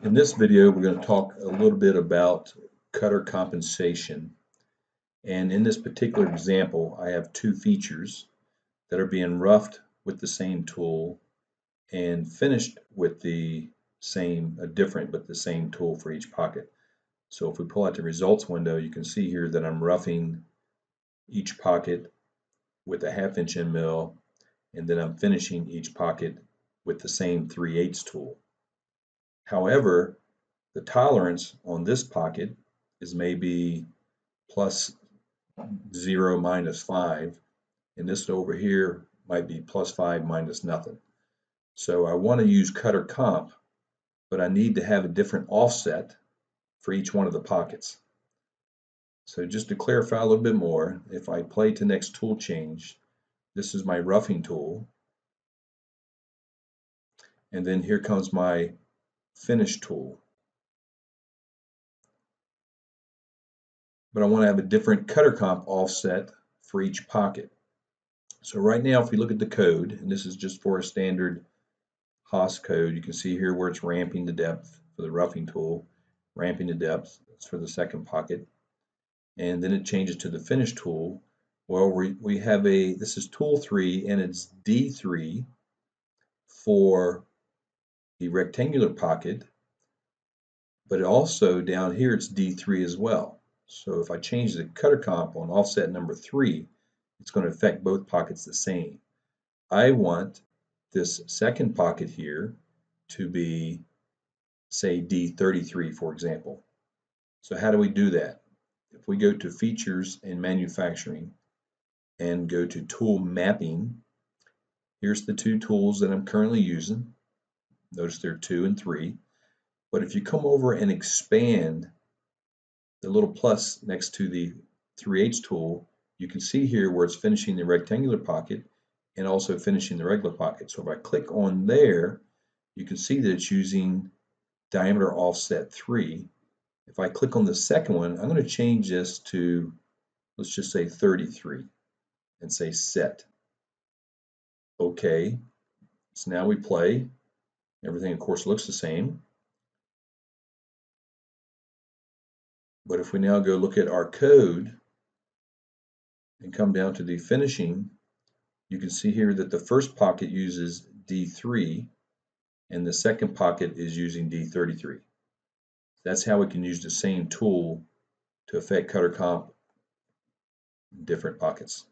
In this video, we're going to talk a little bit about cutter compensation. And in this particular example, I have two features that are being roughed with the same tool and finished with the same, different but the same tool for each pocket. So if we pull out the results window, you can see here that I'm roughing each pocket with a 1/2 inch end mill, and then I'm finishing each pocket with the same 3/8 tool. However, the tolerance on this pocket is maybe +0, -5, and this over here might be +5, -0. So I want to use cutter comp, but I need to have a different offset for each one of the pockets. So just to clarify a little bit more, if I play to next tool change, this is my roughing tool, and then here comes my finish tool. But I want to have a different cutter comp offset for each pocket. So right now, if we look at the code, and this is just for a standard Haas code, you can see here where it's ramping to depth for the roughing tool, ramping to depth, that's for the second pocket, and then it changes to the finish tool. Well, we have a, this is tool 3, and it's D3 for the rectangular pocket, but also down here it's D3 as well. So if I change the cutter comp on offset number 3, it's going to affect both pockets the same. I want this second pocket here to be, say, D33, for example. So how do we do that? If we go to Features and Manufacturing and go to Tool Mapping, here's the two tools that I'm currently using. Notice they're 2 and 3, but if you come over and expand the little plus next to the 3/8 tool, you can see here where it's finishing the rectangular pocket and also finishing the regular pocket. So if I click on there, you can see that it's using diameter offset 3. If I click on the second one, I'm going to change this to, let's just say 33 and say set. Okay, so now we play. Everything, of course, looks the same. But if we now go look at our code and come down to the finishing, you can see here that the first pocket uses D3 and the second pocket is using D33. That's how we can use the same tool to affect cutter comp in different pockets.